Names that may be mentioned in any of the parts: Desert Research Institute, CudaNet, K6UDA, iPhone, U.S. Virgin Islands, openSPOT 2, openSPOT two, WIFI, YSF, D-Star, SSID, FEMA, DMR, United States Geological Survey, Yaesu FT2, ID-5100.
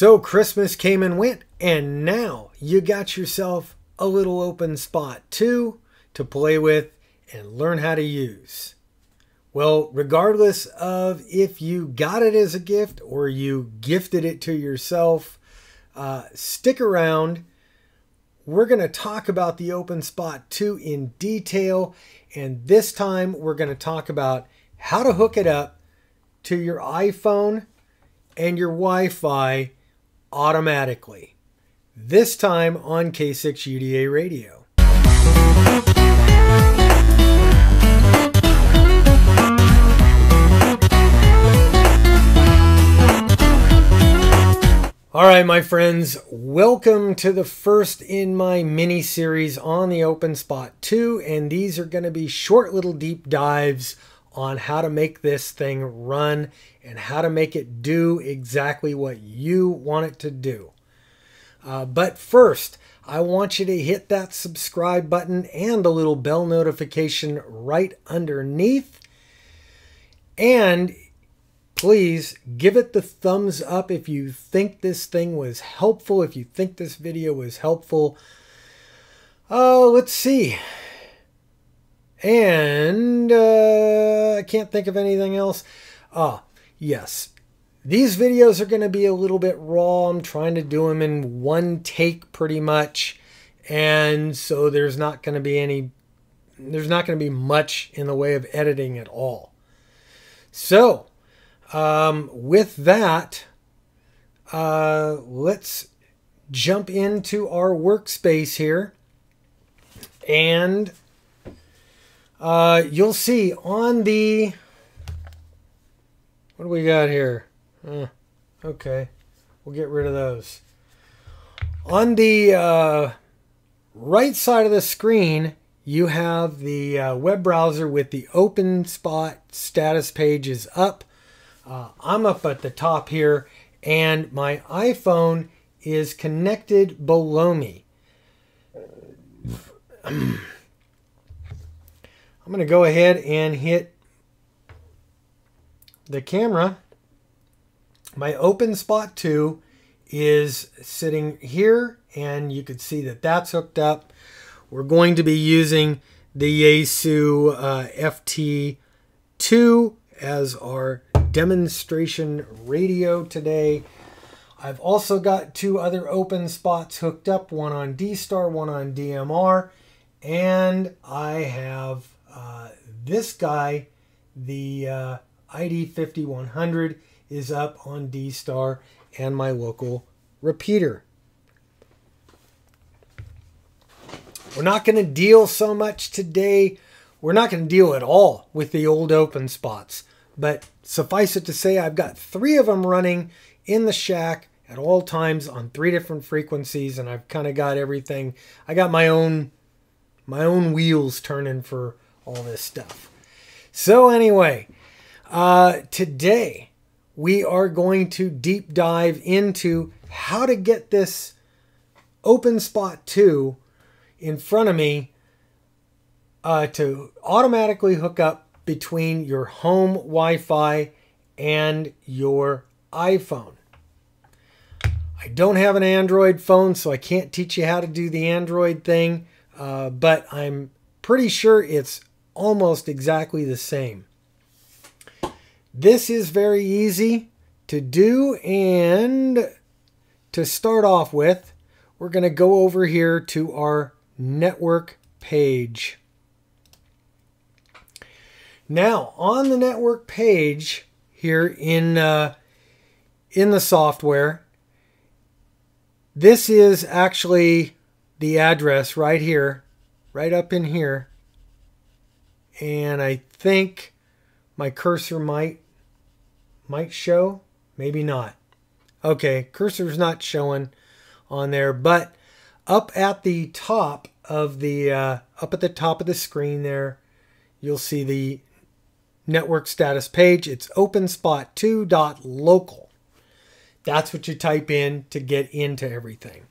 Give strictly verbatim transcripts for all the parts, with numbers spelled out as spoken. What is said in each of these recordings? So Christmas came and went, and now you got yourself a little openSPOT two to play with and learn how to use. Well, regardless of if you got it as a gift or you gifted it to yourself, uh, stick around. We're going to talk about the openSPOT two in detail, and this time we're going to talk about how to hook it up to your iPhone and your Wi-Fi automatically. This time on K six U D A Radio. All right, my friends, welcome to the first in my mini series on the openSPOT two, and these are going to be short little deep dives on how to make this thing run and how to make it do exactly what you want it to do. Uh, but first, I want you to hit that subscribe button and the little bell notification right underneath, and please give it the thumbs up if you think this thing was helpful, if you think this video was helpful. Oh, uh, let's see. And uh, I can't think of anything else. Ah, yes. These videos are going to be a little bit raw. I'm trying to do them in one take pretty much. And so there's not going to be any, there's not going to be much in the way of editing at all. So Um, with that, uh, let's jump into our workspace here, and uh, you'll see on the, what do we got here? Uh, okay, we'll get rid of those. On the uh, right side of the screen, you have the uh, web browser with the openSPOT status page is up. Uh, I'm up at the top here, and my iPhone is connected below me. I'm going to go ahead and hit the camera. My openSPOT two is sitting here, and you can see that that's hooked up. We're going to be using the Yaesu uh, F T two as our demonstration radio today. I've also got two other open spots hooked up, one on D-Star, one on D M R, and I have uh, this guy, the uh, I D fifty-one hundred is up on D-Star and my local repeater. We're not going to deal so much today, we're not going to deal at all with the old open spots. But suffice it to say, I've got three of them running in the shack at all times on three different frequencies, and I've kind of got everything. I got my own, my own wheels turning for all this stuff. So anyway, uh, today we are going to deep dive into how to get this openSPOT two in front of me uh, to automatically hook up between your home Wi-Fi and your iPhone. I don't have an Android phone, so I can't teach you how to do the Android thing, uh, but I'm pretty sure it's almost exactly the same. This is very easy to do, and to start off with, we're going to go over here to our network page. Now, on the network page here in, uh, in the software, this is actually the address right here, right up in here. And I think my cursor might, might show, maybe not. Okay, cursor's not showing on there, but up at the top of the, uh, up at the top of the screen there, you'll see the network status page. It's openSPOT two dot local. That's what you type in to get into everything.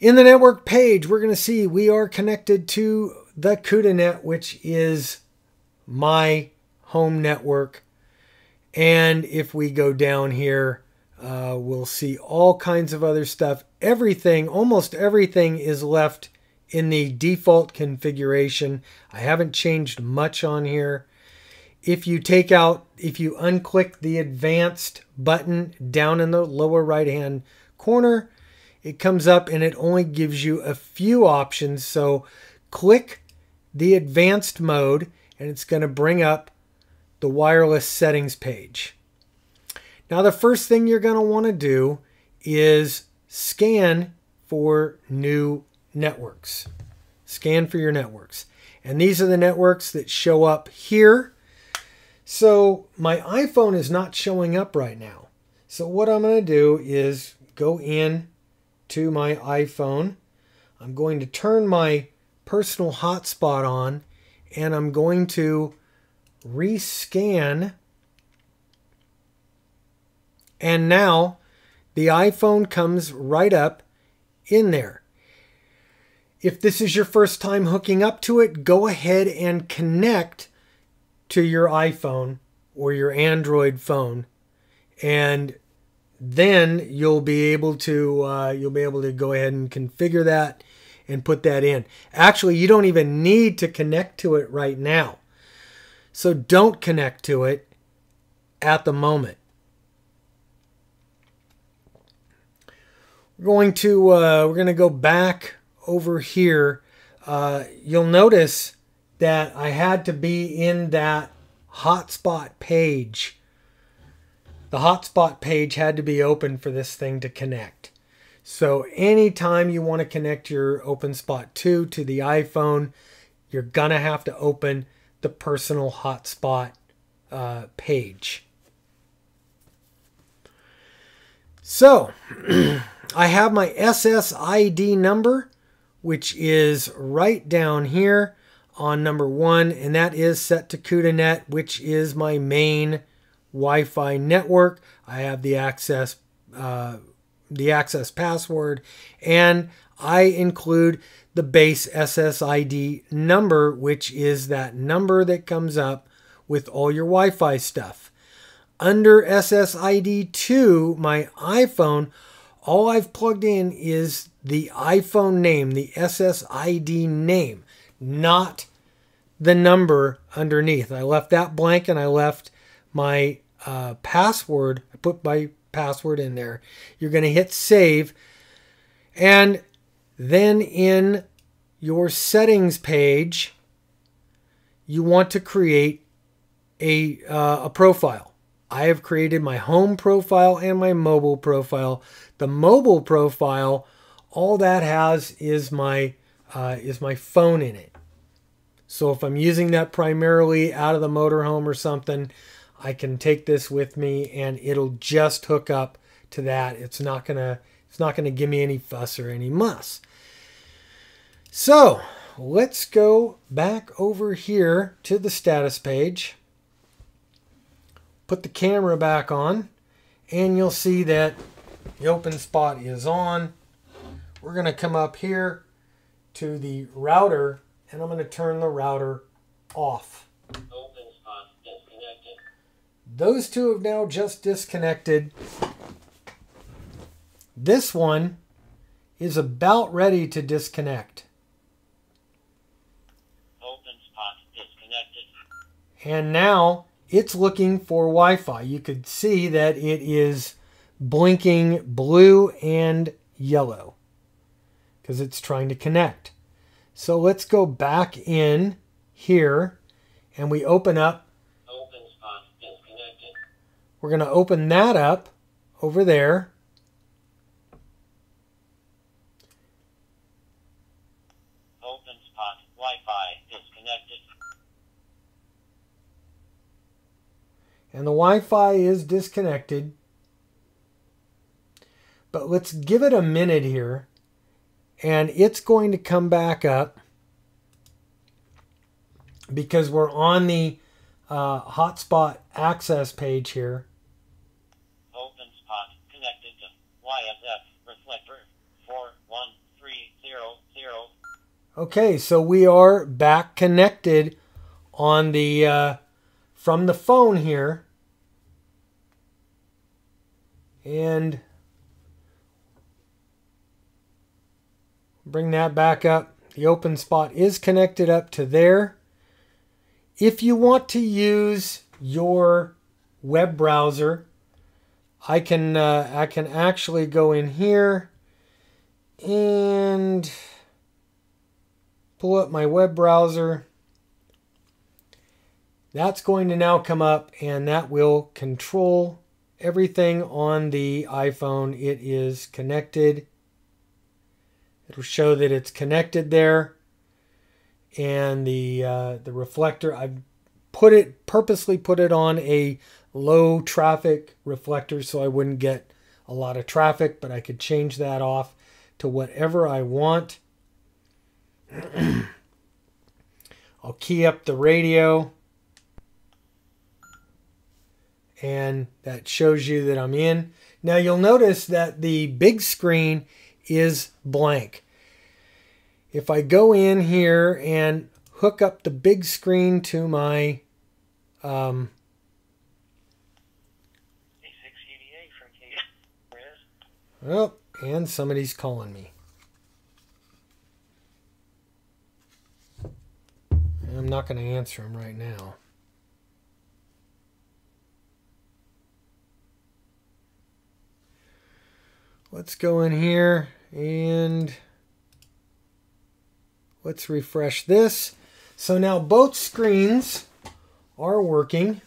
In the network page, we're going to see we are connected to the CudaNet, which is my home network. And if we go down here, Uh, we'll see all kinds of other stuff. Everything, almost everything is left in the default configuration. I haven't changed much on here. If you take out, if you unclick the advanced button down in the lower right hand corner, it comes up and it only gives you a few options. So click the advanced mode and it's going to bring up the wireless settings page. Now the first thing you're going to want to do is scan for new networks. Scan for your networks. And these are the networks that show up here. So my iPhone is not showing up right now. So what I'm going to do is go in to my iPhone. I'm going to turn my personal hotspot on and I'm going to rescan. And now the iPhone comes right up in there. If this is your first time hooking up to it, go ahead and connect to your iPhone or your Android phone, and then you'll be able to uh, you'll be able to go ahead and configure that and put that in. Actually, you don't even need to connect to it right now, so don't connect to it at the moment. We're going to uh, we're going to go back over here. Uh, you'll notice that I had to be in that hotspot page. The hotspot page had to be open for this thing to connect. So anytime you want to connect your openSPOT two to the iPhone, you're gonna have to open the personal hotspot uh, page. So I have my S S I D number, which is right down here on number one, and that is set to CudaNet, which is my main Wi-Fi network. I have the access, uh, the access password, and I include the base S S I D number, which is that number that comes up with all your Wi-Fi stuff. Under S S I D two, my iPhone, all I've plugged in is the iPhone name, the S S I D name, not the number underneath. I left that blank and I left my uh, password. I put my password in there. You're going to hit save. And then in your settings page, you want to create a, uh, a profile. I have created my home profile and my mobile profile. The mobile profile, all that has is my uh, is my phone in it. So if I'm using that primarily out of the motorhome or something, I can take this with me and it'll just hook up to that. It's not gonna it's not gonna give me any fuss or any muss. So let's go back over here to the status page. Put the camera back on and you'll see that the openSPOT is on. We're going to come up here to the router and I'm going to turn the router off. OpenSPOT disconnected. Those two have now just disconnected. This one is about ready to disconnect. OpenSPOT disconnected. And now it's looking for Wi-Fi. You could see that it is blinking blue and yellow because it's trying to connect. So let's go back in here and we open up. OpenSPOT disconnected. We're going to open that up over there. OpenSPOT Wi-Fi disconnected. And the Wi-Fi is disconnected. But let's give it a minute here. And it's going to come back up because we're on the uh, hotspot access page here. OpenSPOT connected to Y S F reflector four one three zero zero. Okay, so we are back connected on the uh, from the phone here. and bring that back up. The openSPOT is connected up to there. If you want to use your web browser, I can uh, I can actually go in here and pull up my web browser. That's going to now come up, and that will control everything on the iPhone. It is connected. It'll show that it's connected there, and the uh, the reflector, I've put it purposely put it on a low traffic reflector so I wouldn't get a lot of traffic, but I could change that off to whatever I want. I'll key up the radio, and that shows you that I'm in. Now you'll notice that the big screen is blank. If I go in here and hook up the big screen to my um, K six U D A from K six U D A. Well, and somebody's calling me. I'm not going to answer him right now. Let's go in here and let's refresh this. So now both screens are working.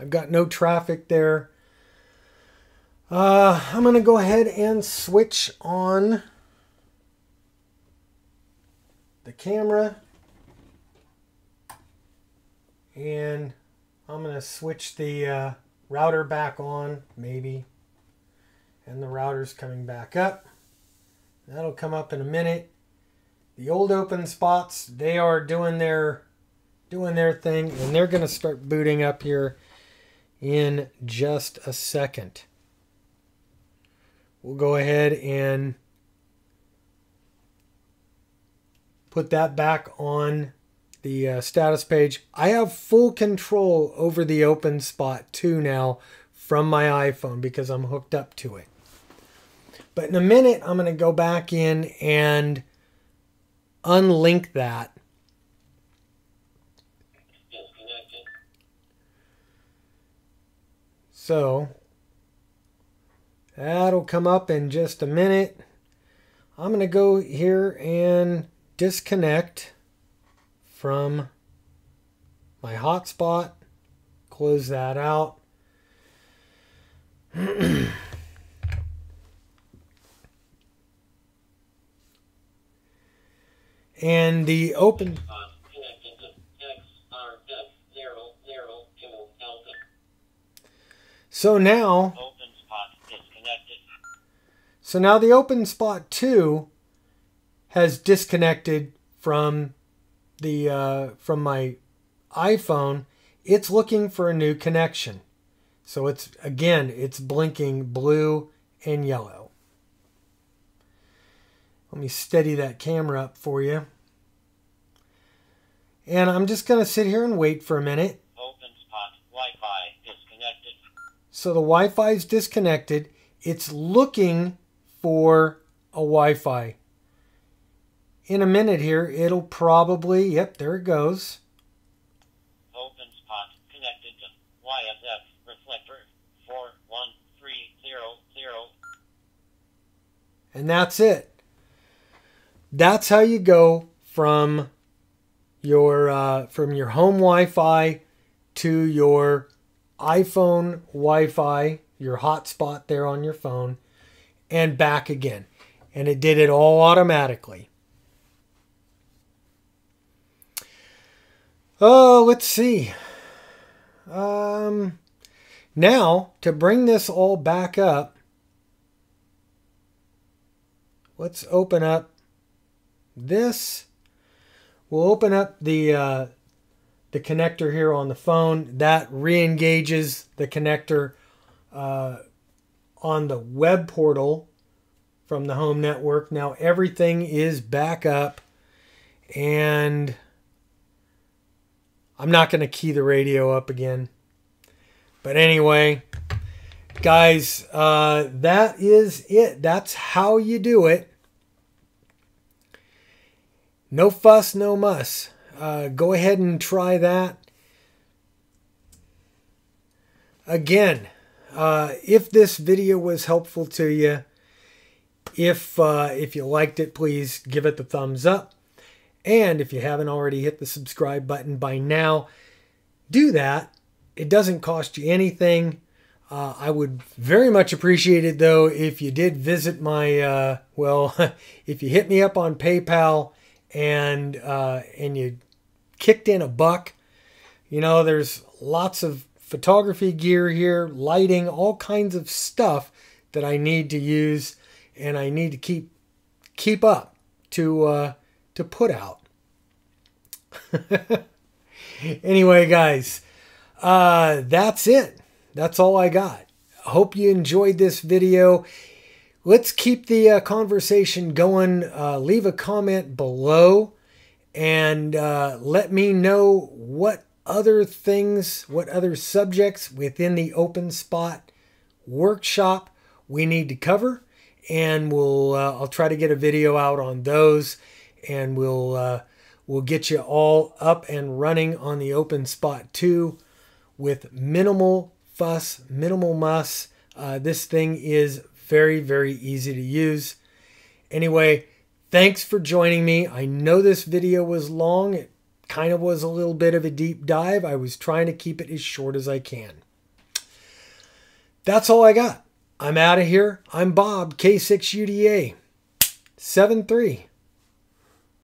I've got no traffic there. Uh, I'm going to go ahead and switch on the camera. And I'm going to switch the... Uh, router back on, maybe, and the router's coming back up. That'll come up in a minute. The old openSPOTs, they are doing their doing their thing, and they're going to start booting up here in just a second. We'll go ahead and put that back on the uh, status page. I have full control over the openSPOT two now from my iPhone because I'm hooked up to it. But in a minute, I'm going to go back in and unlink that. So that'll come up in just a minute. I'm going to go here and disconnect from my hotspot, close that out. And the open so now so now the openSPOT two has disconnected from the uh, from my iPhone. It's looking for a new connection, so it's again it's blinking blue and yellow. Let me steady that camera up for you, and I'm just gonna sit here and wait for a minute. openSPOT Wi-Fi disconnected. So the Wi-Fi is disconnected. It's looking for a Wi-Fi. In a minute here, it'll probably, yep, there it goes. openSPOT connected to Y S F reflector four one three zero zero. And that's it. That's how you go from your uh, from your home Wi-Fi to your iPhone Wi-Fi, your hotspot there on your phone, and back again. And it did it all automatically. Oh, let's see. Um, now, to bring this all back up, let's open up this. We'll open up the, uh, the connector here on the phone. That re-engages the connector uh, on the web portal from the home network. Now, everything is back up, and I'm not going to key the radio up again. But anyway... guys, uh, that is it. That's how you do it. No fuss, no muss. Uh, go ahead and try that. Again, uh, if this video was helpful to you, if, uh, if you liked it, please give it the thumbs up. And if you haven't already hit the subscribe button by now, do that. It doesn't cost you anything. Uh, I would very much appreciate it, though, if you did visit my, uh, well, if you hit me up on PayPal and, uh, and you kicked in a buck. You know, there's lots of photography gear here, lighting, all kinds of stuff that I need to use and I need to keep, keep up to, uh, to put out. Anyway, guys, uh, that's it. That's all I got. I hope you enjoyed this video. Let's keep the uh, conversation going. Uh, leave a comment below and uh, let me know what other things, what other subjects within the openSPOT workshop we need to cover, and we'll uh, I'll try to get a video out on those, and we'll uh, we'll get you all up and running on the openSPOT two with minimal fuss, minimal muss. Uh, this thing is very, very easy to use. Anyway, thanks for joining me. I know this video was long. It kind of was a little bit of a deep dive. I was trying to keep it as short as I can. That's all I got. I'm out of here. I'm Bob, K six U D A seven three.